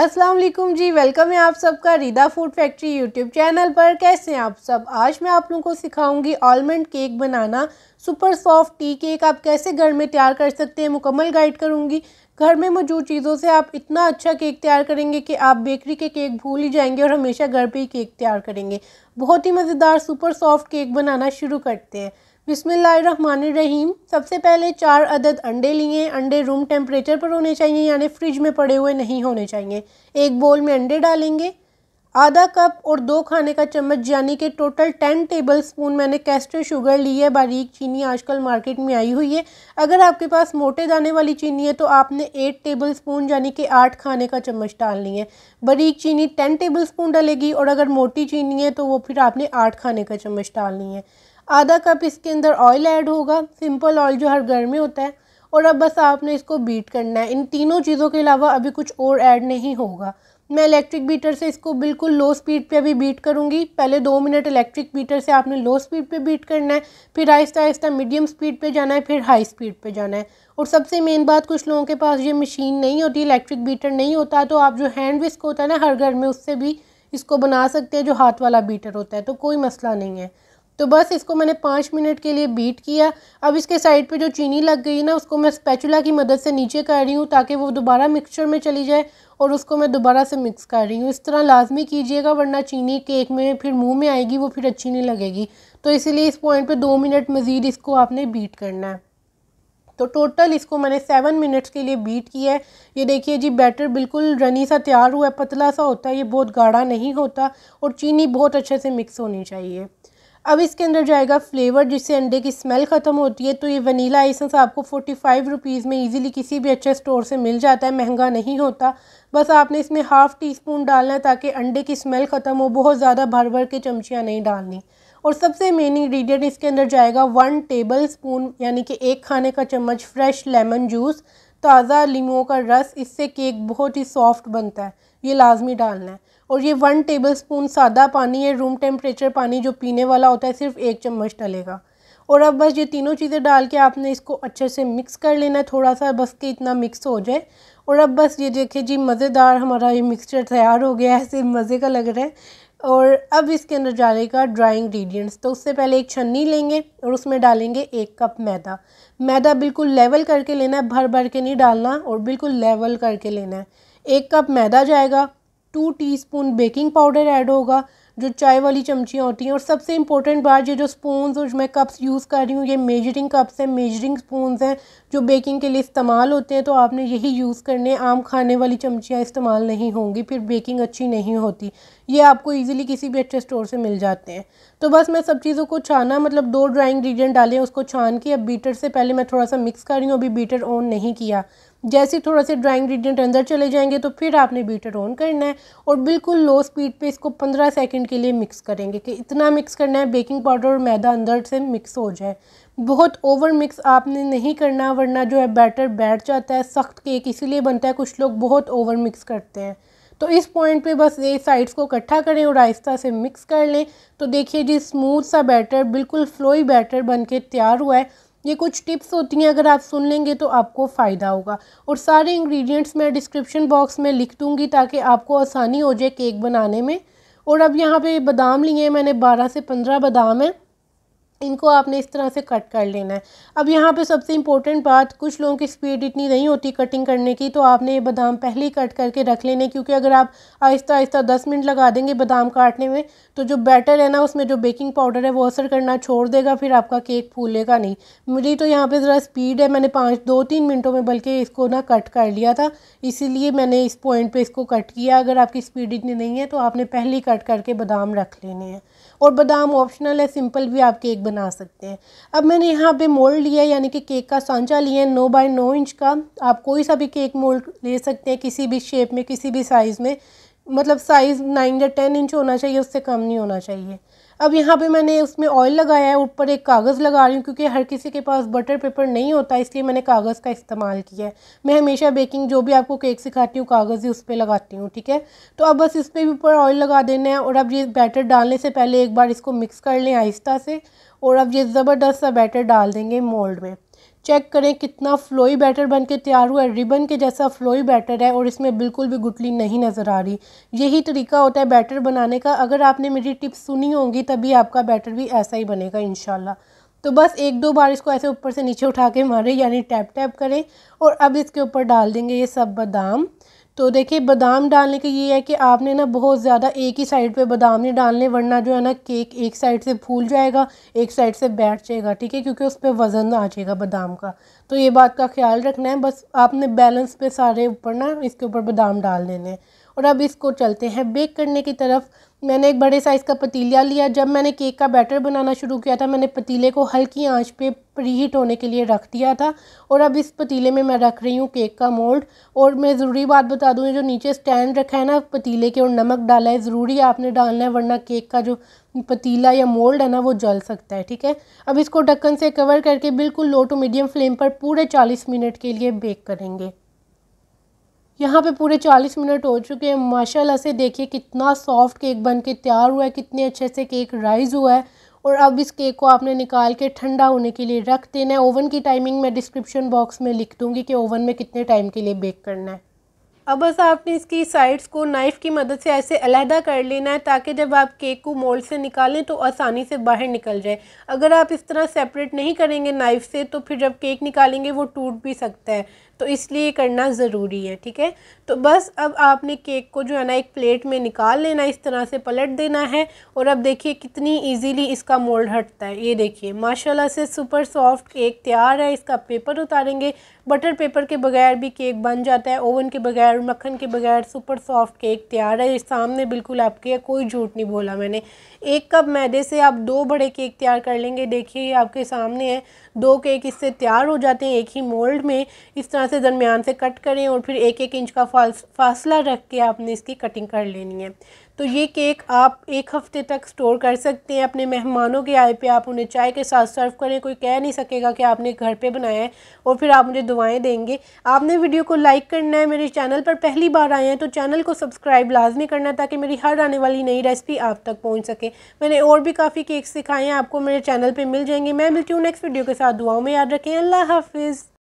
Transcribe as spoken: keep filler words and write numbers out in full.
अस्सलाम वालेकुम जी, वेलकम है आप सबका Rida food factory YouTube channel पर। कैसे हैं आप सब? आज मैं आप लोगों को सिखाऊंगी आलमंड केक बनाना। सुपर सॉफ्ट टी केक आप कैसे घर में तैयार कर सकते हैं, मुकम्मल गाइड करूंगी। घर में मौजूद चीज़ों से आप इतना अच्छा केक तैयार करेंगे कि आप बेकरी के केक भूल ही जाएंगे और हमेशा घर पर ही केक तैयार करेंगे। बहुत ही मज़ेदार सुपर सॉफ्ट केक बनाना शुरू करते हैं। बिस्मिल्लाहिर्रहमानिर्रहीम। सबसे पहले चार अदद अंडे लिए। अंडे रूम टेम्परेचर पर होने चाहिए, यानी फ्रिज में पड़े हुए नहीं होने चाहिए। एक बोल में अंडे डालेंगे। आधा कप और दो खाने का चम्मच यानी कि टोटल टेन टेबल स्पून मैंने कैस्टर शुगर ली है। बारीक चीनी आजकल मार्केट में आई हुई है। अगर आपके पास मोटे दाने वाली चीनी है तो आपने एट टेबल स्पून यानी कि आठ खाने का चम्मच डालनी है। बारीक चीनी टेन टेबल स्पून डालेगी और अगर मोटी चीनी है तो वो फिर आपने आठ खाने का चम्मच डालनी है। आधा कप इसके अंदर ऑयल ऐड होगा, सिंपल ऑयल जो हर घर में होता है। और अब बस आपने इसको बीट करना है। इन तीनों चीज़ों के अलावा अभी कुछ और ऐड नहीं होगा। मैं इलेक्ट्रिक बीटर से इसको बिल्कुल लो स्पीड पे अभी बीट करूँगी। पहले दो मिनट इलेक्ट्रिक बीटर से आपने लो स्पीड पे बीट करना है, फिर आहिस्ता आहिस्ता मीडियम स्पीड पे जाना है, फिर हाई स्पीड पे जाना है। और सबसे मेन बात, कुछ लोगों के पास ये मशीन नहीं होती, इलेक्ट्रिक बीटर नहीं होता, तो आप जो हैंड विस्क होता है ना हर घर में, उससे भी इसको बना सकते हैं, जो हाथ वाला बीटर होता है, तो कोई मसला नहीं है। तो बस इसको मैंने पाँच मिनट के लिए बीट किया। अब इसके साइड पे जो चीनी लग गई ना, उसको मैं स्पैचुला की मदद से नीचे कर रही हूँ ताकि वो दोबारा मिक्सचर में चली जाए और उसको मैं दोबारा से मिक्स कर रही हूँ। इस तरह लाजमी कीजिएगा, वरना चीनी केक में फिर मुंह में आएगी, वो फिर अच्छी नहीं लगेगी। तो इसीलिए इस पॉइंट पे दो मिनट मज़ीद इसको आपने बीट करना है। तो टोटल इसको मैंने सेवन मिनट्स के लिए बीट किया है। ये देखिए जी, बैटर बिल्कुल रनी सा तैयार हुआ है, पतला सा होता है, ये बहुत गाढ़ा नहीं होता और चीनी बहुत अच्छे से मिक्स होनी चाहिए। अब इसके अंदर जाएगा फ्लेवर, जिससे अंडे की स्मेल ख़त्म होती है। तो ये वनीला एसेंस आपको पैंतालीस रुपीस में इजीली किसी भी अच्छे स्टोर से मिल जाता है, महंगा नहीं होता। बस आपने इसमें हाफ़ टी स्पून डालना है ताकि अंडे की स्मेल ख़त्म हो। बहुत ज़्यादा भर भर के चमचियाँ नहीं डालनी। और सबसे मेन इंग्रेडिएंट इसके अंदर जाएगा वन टेबल स्पून यानी कि एक खाने का चम्मच फ्रेश लेमन जूस, ताज़ा लीमों का रस। इससे केक बहुत ही सॉफ्ट बनता है, ये लाजमी डालना है। और ये वन टेबलस्पून सादा पानी है, रूम टेम्परेचर पानी जो पीने वाला होता है, सिर्फ एक चम्मच डलेगा। और अब बस ये तीनों चीज़ें डाल के आपने इसको अच्छे से मिक्स कर लेना है, थोड़ा सा बस के इतना मिक्स हो जाए। और अब बस ये देखिए जी, मज़ेदार हमारा ये मिक्सचर तैयार हो गया है, सिर्फ मज़े का लग रहा है। और अब इसके अंदर डालेगा ड्राई इंग्रेडिएंट्स। तो उससे पहले एक छन्नी लेंगे और उसमें डालेंगे एक कप मैदा। मैदा बिल्कुल लेवल करके लेना है, भर भर के नहीं डालना, और बिल्कुल लेवल करके लेना है। एक कप मैदा जाएगा, two teaspoon baking powder add होगा, जो चाय वाली चमचियाँ होती हैं। और सबसे इम्पोर्टेंट बात, ये जो स्पून्स और मैं कप्स यूज़ कर रही हूँ, ये मेजरिंग कप्स हैं, मेजरिंग स्पून्स हैं, जो बेकिंग के लिए इस्तेमाल होते हैं। तो आपने यही यूज़ करने, आम खाने वाली चमचियाँ इस्तेमाल नहीं होंगी, फिर बेकिंग अच्छी नहीं होती। ये आपको ईजिली किसी भी अच्छे स्टोर से मिल जाते हैं। तो बस मैं सब चीज़ों को छाना, मतलब दो ड्राई इंग्रेडिएंट डाले, उसको छान के अब बीटर से पहले मैं थोड़ा सा मिक्स कर रही हूँ, अभी बीटर ऑन नहीं किया। जैसे थोड़ा से ड्राई इंग्रेडिएंट अंदर चले जाएंगे तो फिर आपने बीटर ऑन करना है और बिल्कुल लो स्पीड पे इसको पंद्रह सेकंड के लिए मिक्स करेंगे, कि इतना मिक्स करना है बेकिंग पाउडर और मैदा अंदर से मिक्स हो जाए। बहुत ओवर मिक्स आपने नहीं करना, वरना जो है बैटर बैठ जाता है। सख्त केक इसीलिए बनता है, कुछ लोग बहुत ओवर मिक्स करते हैं। तो इस पॉइंट पे बस ये साइड्स को इकट्ठा करें और आहिस्ता से मिक्स कर लें। तो देखिए जी, स्मूथ सा बैटर, बिल्कुल फ्लोई बैटर बनके तैयार हुआ है। ये कुछ टिप्स होती हैं, अगर आप सुन लेंगे तो आपको फ़ायदा होगा। और सारे इंग्रेडिएंट्स मैं डिस्क्रिप्शन बॉक्स में लिख दूंगी ताकि आपको आसानी हो जाए केक बनाने में। और अब यहाँ पे बादाम लिए मैंने, बारह से पंद्रह बादाम हैं, इनको आपने इस तरह से कट कर लेना है। अब यहाँ पे सबसे इम्पोर्टेंट बात, कुछ लोगों की स्पीड इतनी नहीं होती कटिंग करने की, तो आपने ये बादाम पहले ही कट करके रख लेने, क्योंकि अगर आप आहिस्ता आहिस्ता दस मिनट लगा देंगे बादाम काटने में तो जो बैटर है ना, उसमें जो बेकिंग पाउडर है वो असर करना छोड़ देगा, फिर आपका केक फूलेगा नहीं। मेरी तो यहाँ पे ज़रा स्पीड है, मैंने पाँच दो तीन मिनटों में बल्कि इसको ना कट कर लिया था, इसीलिए मैंने इस पॉइंट पर इसको कट किया। अगर आपकी स्पीड इतनी नहीं है तो आपने पहले ही कट करके बादाम रख लेने हैं। और बादाम ऑप्शनल है, सिंपल भी आप केक बना सकते हैं। अब मैंने यहाँ पे मोल्ड लिया है, यानी कि केक का सांचा लिया है, नौ बाई नौ इंच का। आप कोई सा भी केक मोल्ड ले सकते हैं, किसी भी शेप में, किसी भी साइज़ में, मतलब साइज़ नाइन या टेन इंच होना चाहिए, उससे कम नहीं होना चाहिए। अब यहाँ पे मैंने उसमें ऑयल लगाया है, ऊपर एक कागज़ लगा रही हूँ, क्योंकि हर किसी के पास बटर पेपर नहीं होता, इसलिए मैंने कागज़ का इस्तेमाल किया है। मैं हमेशा बेकिंग जो भी आपको केक सिखाती हूँ, कागज़ ही उस पर लगाती हूँ, ठीक है। तो अब बस इस पर भी ऊपर ऑयल लगा देना है। और अब ये बैटर डालने से पहले एक बार इसको मिक्स कर लें आहिस्ता से, और अब ये ज़बरदस्त सा बैटर डाल देंगे मोल्ड में। चेक करें कितना फ्लोई बैटर बनके तैयार हुआ है, रिबन के जैसा फ्लोई बैटर है और इसमें बिल्कुल भी गुठली नहीं नज़र आ रही। यही तरीका होता है बैटर बनाने का। अगर आपने मेरी टिप्स सुनी होंगी तभी आपका बैटर भी ऐसा ही बनेगा इंशाल्लाह। तो बस एक दो बार इसको ऐसे ऊपर से नीचे उठा के मारें यानी टैप टैप करें और अब इसके ऊपर डाल देंगे ये सब बादाम। तो देखिए बादाम डालने का ये है कि आपने ना बहुत ज़्यादा एक ही साइड पे बादाम नहीं डालने, वरना जो है ना केक एक साइड से फूल जाएगा एक साइड से बैठ जाएगा, ठीक है, क्योंकि उस पर वज़न आ जाएगा बादाम का। तो ये बात का ख्याल रखना है, बस आपने बैलेंस पे सारे ऊपर ना इसके ऊपर बादाम डाल देने। और अब इसको चलते हैं बेक करने की तरफ। मैंने एक बड़े साइज़ का पतीला लिया। जब मैंने केक का बैटर बनाना शुरू किया था मैंने पतीले को हल्की आंच पे प्रीहीट होने के लिए रख दिया था और अब इस पतीले में मैं रख रही हूँ केक का मोल्ड। और मैं ज़रूरी बात बता दूँ, जो नीचे स्टैंड रखा है ना पतीले के और नमक डाला है ज़रूरी आपने डालना है, वरना केक का जो पतीला या मोल्ड है ना वो जल सकता है, ठीक है। अब इसको ढक्कन से कवर करके बिल्कुल लो टू मीडियम फ्लेम पर पूरे चालीस मिनट के लिए बेक करेंगे। यहाँ पे पूरे चालीस मिनट हो चुके हैं। माशाल्लाह से देखिए कितना सॉफ्ट केक बन के तैयार हुआ है, कितने अच्छे से केक राइज़ हुआ है। और अब इस केक को आपने निकाल के ठंडा होने के लिए रख देना है। ओवन की टाइमिंग मैं डिस्क्रिप्शन बॉक्स में लिख दूँगी कि ओवन में कितने टाइम के लिए बेक करना है। अब बस आपने इसकी साइड्स को नाइफ़ की मदद से ऐसे अलहदा कर लेना है ताकि जब आप केक को मोल्ड से निकालें तो आसानी से बाहर निकल जाए। अगर आप इस तरह सेपरेट नहीं करेंगे नाइफ़ से तो फिर जब केक निकालेंगे वो टूट भी सकता है, तो इसलिए करना ज़रूरी है, ठीक है। तो बस अब आपने केक को जो है ना एक प्लेट में निकाल लेना, इस तरह से पलट देना है और अब देखिए कितनी ईजीली इसका मोल्ड हटता है। ये देखिए माशाल्लाह से सुपर सॉफ्ट केक तैयार है। इसका पेपर उतारेंगे, बटर पेपर के बगैर भी केक बन जाता है, ओवन के बगैर मक्खन के बगैर सुपर सॉफ्ट केक तैयार है। ये सामने बिल्कुल आपके, कोई झूठ नहीं बोला मैंने। एक कप मैदे से आप दो बड़े केक तैयार कर लेंगे। देखिए ये आपके सामने है, दो केक इससे तैयार हो जाते हैं एक ही मोल्ड में। इस तरह से दरमियान से कट करें और फिर एक एक इंच का फासला रख के आपने इसकी कटिंग कर लेनी है। तो ये केक आप एक हफ़्ते तक स्टोर कर सकते हैं। अपने मेहमानों के आए पे आप उन्हें चाय के साथ सर्व करें, कोई कह नहीं सकेगा कि आपने घर पे बनाया है। और फिर आप मुझे दुआएं देंगे। आपने वीडियो को लाइक करना है, मेरे चैनल पर पहली बार आए हैं तो चैनल को सब्सक्राइब लाजमी करना है ताकि मेरी हर आने वाली नई रेसिपी आप तक पहुँच सके। मैंने और भी काफ़ी केक्स सिखाए हैं, आपको मेरे चैनल पर मिल जाएंगे। मैं मिलती हूँ नेक्स्ट वीडियो के साथ। दुआओं में याद रखें। अल्लाह हाफिज़।